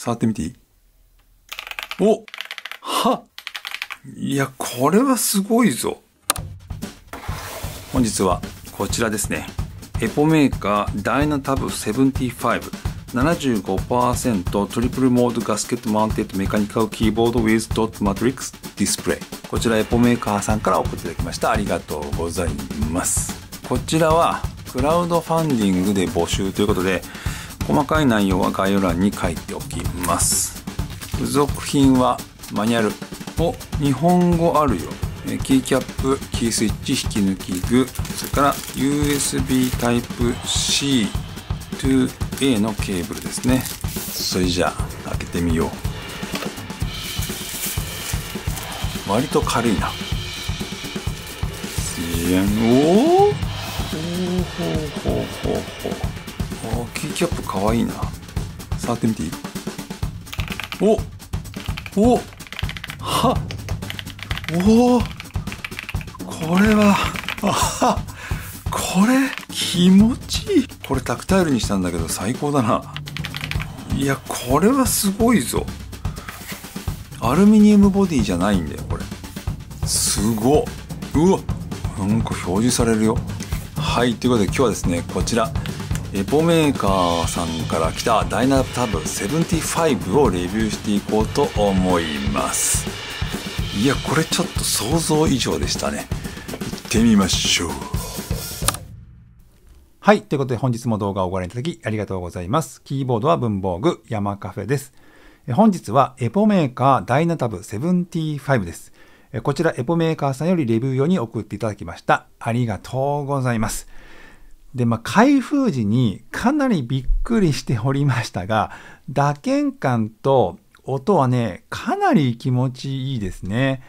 触ってみていい？お！いや、これはすごいぞ。本日はこちらですね。エポメーカー Dynatab75。75% トリプルモードガスケットマウンテッドメカニカルキーボード with ドットマトリックスディスプレイ、こちらエポメーカーさんから送っていただきました。ありがとうございます。こちらはクラウドファンディングで募集ということで、細かい内容は概要欄に書いておきます。付属品はマニュアル、日本語あるよ、キーキャップ、キースイッチ、引き抜き具、それから USB タイプ C to A のケーブルですね。それじゃあ開けてみよう。割と軽いな。おお、ほうほうほうほう。キーキャップかわいいな。触ってみていい？おお、はおお、これはこれ気持ちいい。これタクタイルにしたんだけど最高だな。いや、これはすごいぞ。アルミニウムボディじゃないんだよこれ。すごっ。うわ、なんか表示されるよ。はい、ということで今日はですね、こちらエポメーカーさんから来た Dynatab75 をレビューしていこうと思います。いや、これちょっと想像以上でしたね。行ってみましょう。はい。ということで本日も動画をご覧いただきありがとうございます。キーボードは文房具山カフェです。本日はエポメーカー Dynatab75 です。こちらエポメーカーさんよりレビュー用に送っていただきました。ありがとうございます。で、開封時にかなりびっくりしておりましたが、打鍵感と音はね、かなり気持ちいいですね。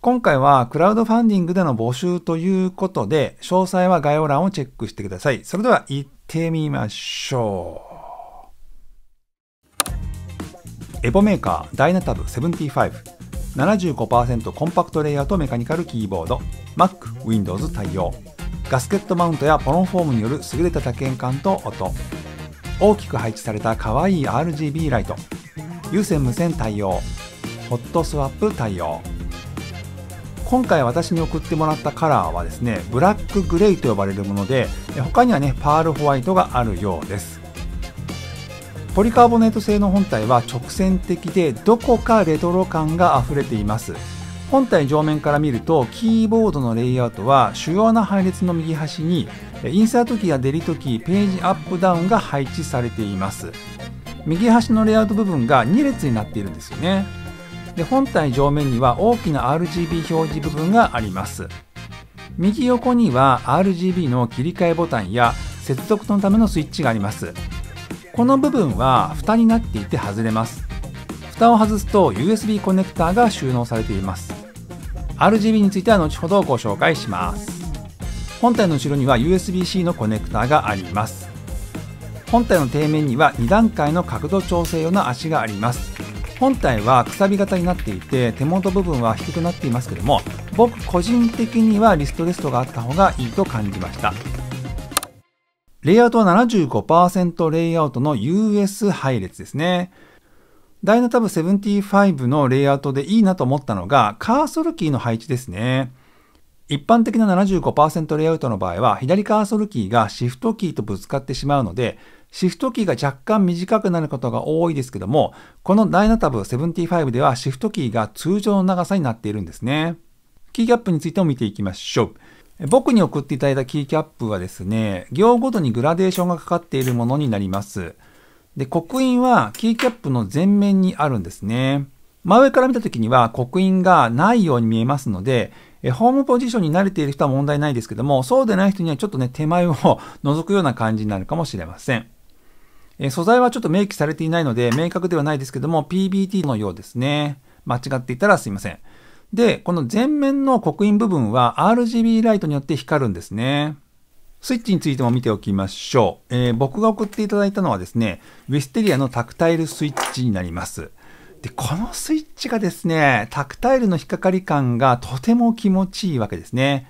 今回はクラウドファンディングでの募集ということで、詳細は概要欄をチェックしてください。それでは行ってみましょう。エポメーカー Dynatab75 75% コンパクトレイヤーとメカニカルキーボード、 Mac、Windows 対応、ガスケットマウントやポロンフォームによる優れた打鍵感と音、大きく配置された可愛い RGB ライト、有線無線対応、ホットスワップ対応。今回私に送ってもらったカラーはですね、ブラックグレーと呼ばれるもので、他にはね、パールホワイトがあるようです。ポリカーボネート製の本体は直線的で、どこかレトロ感があふれています。本体上面から見ると、キーボードのレイアウトは主要な配列の右端にインサートキーやデリートキー、ページアップダウンが配置されています。右端のレイアウト部分が2列になっているんですよね。で、本体上面には大きな RGB 表示部分があります。右横には RGB の切り替えボタンや接続のためのスイッチがあります。この部分は蓋になっていて外れます。蓋を外すと USB コネクターが収納されています。 RGB については後ほどご紹介します。本体の後ろには USB-C のコネクターがあります。本体の底面には2段階の角度調整用の足があります。本体はくさび型になっていて、手元部分は低くなっていますけども、僕個人的にはリストレストがあった方がいいと感じました。レイアウトは 75% レイアウトの US 配列ですね。Dynatab75 のレイアウトでいいなと思ったのが、カーソルキーの配置ですね。一般的な 75% レイアウトの場合は、左カーソルキーがシフトキーとぶつかってしまうので、シフトキーが若干短くなることが多いですけども、この Dynatab75 ではシフトキーが通常の長さになっているんですね。キーキャップについても見ていきましょう。僕に送っていただいたキーキャップはですね、行ごとにグラデーションがかかっているものになります。で、刻印はキーキャップの前面にあるんですね。真上から見た時には刻印がないように見えますので、ホームポジションに慣れている人は問題ないですけども、そうでない人にはちょっとね、手前を覗くような感じになるかもしれません。素材はちょっと明記されていないので明確ではないですけども、 PBT のようですね。間違っていたらすいません。で、この前面の刻印部分は RGB ライトによって光るんですね。スイッチについても見ておきましょう。僕が送っていただいたのはですね、ウィステリアのタクタイルスイッチになります。で、このスイッチがですね、タクタイルの引っかかり感がとても気持ちいいわけですね。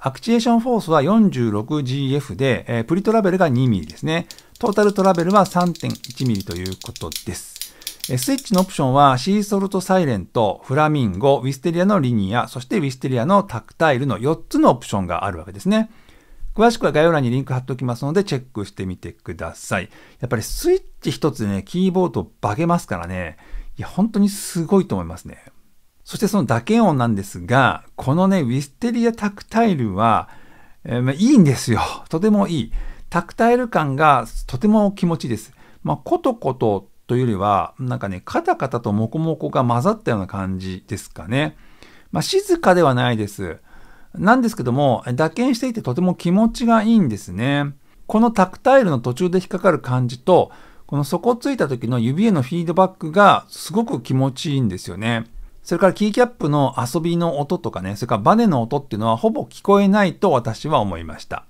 アクチュエーションフォースは 46GF で、プリトラベルが 2mm ですね。トータルトラベルは 3.1mm ということです。スイッチのオプションはシーソルトサイレント、フラミンゴ、ウィステリアのリニア、そしてウィステリアのタクタイルの4つのオプションがあるわけですね。詳しくは概要欄にリンク貼っておきますのでチェックしてみてください。やっぱりスイッチ一つでね、キーボード化けますからね。いや、本当にすごいと思いますね。そしてその打鍵音なんですが、このね、ウィステリアタクタイルは、いいんですよ。とてもいい。タクタイル感がとても気持ちいいです。コトコトというよりは、なんかね、カタカタとモコモコが混ざったような感じですかね。静かではないです。なんですけども、打鍵していてとても気持ちがいいんですね。このタクタイルの途中で引っかかる感じと、この底をついた時の指へのフィードバックがすごく気持ちいいんですよね。それからキーキャップの遊びの音とかね、それからバネの音っていうのはほぼ聞こえないと私は思いました。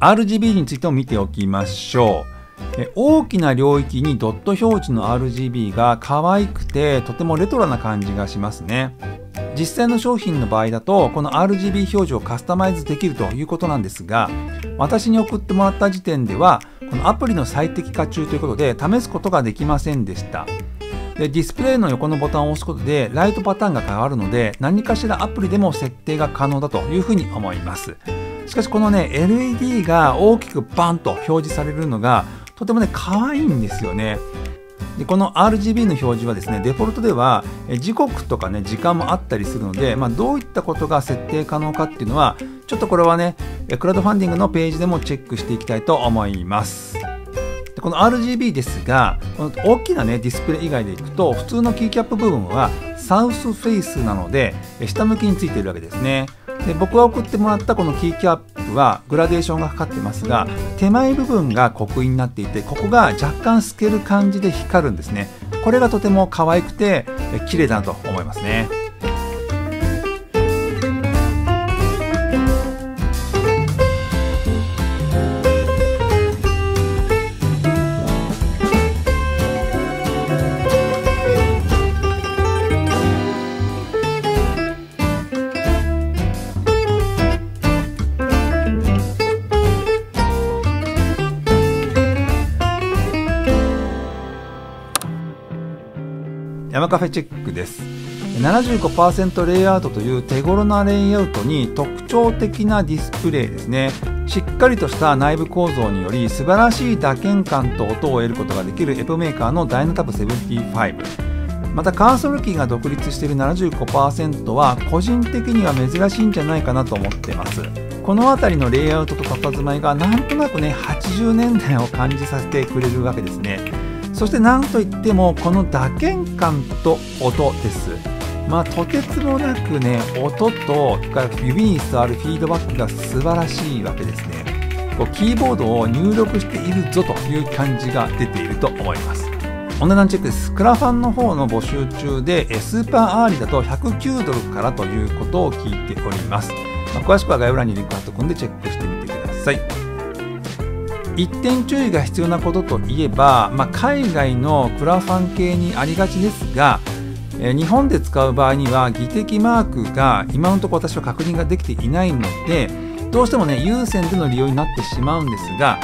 RGB についても見ておきましょう。大きな領域にドット表示の RGB が可愛くてとてもレトロな感じがしますね。実際の商品の場合だとこの RGB 表示をカスタマイズできるということなんですが、私に送ってもらった時点ではこのアプリの最適化中ということで試すことができませんでした。で、ディスプレイの横のボタンを押すことでライトパターンが変わるので、何かしらアプリでも設定が可能だというふうに思います。しかしこのね、 LED が大きくバンと表示されるのがとてもね、可愛いんですよね。で、この RGB の表示はですね、デフォルトでは時刻とかね、時間もあったりするので、どういったことが設定可能かっていうのは、ちょっとこれはね、クラウドファンディングのページでもチェックしていきたいと思います。で、この RGB ですが、この大きなね、ディスプレイ以外でいくと、普通のキーキャップ部分はサウスフェイスなので、下向きについているわけですね。で、僕が送ってもらったこのキーキャップはグラデーションがかかってますが、手前部分が刻印になっていて、ここが若干透ける感じで光るんですね。これがとても可愛くて綺麗だなと思いますね。山カフェチェックです。 75% レイアウトという手頃なレイアウトに特徴的なディスプレイですね。しっかりとした内部構造により素晴らしい打鍵感と音を得ることができるエポメーカーの Dynatab75。 またカーソルキーが独立している 75% は個人的には珍しいんじゃないかなと思ってます。この辺りのレイアウトと佇まいがなんとなくね、80年代を感じさせてくれるわけですね。そしてなんといってもこの打鍵感と音です。とてつもなくね、音と指に伝わるフィードバックが素晴らしいわけですね。こうキーボードを入力しているぞという感じが出ていると思います。お値段チェックです。クラファンの方の募集中で、スーパーアーリーだと109ドルからということを聞いております。詳しくは概要欄にリンク貼っておくんでチェックしてみてください。一点注意が必要なことといえば、海外のクラファン系にありがちですが、日本で使う場合には技的マークが今のところ私は確認ができていないので、どうしてもね、有線での利用になってしまうんですが、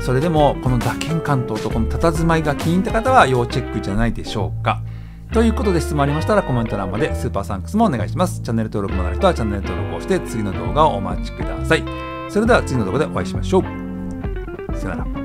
それでもこの打鍵感とこの佇まいが気に入った方は要チェックじゃないでしょうか。ということで、質問ありましたらコメント欄までスーパーサンクスもお願いします。チャンネル登録もある人はチャンネル登録をして次の動画をお待ちください。それでは次の動画でお会いしましょう。さよなら。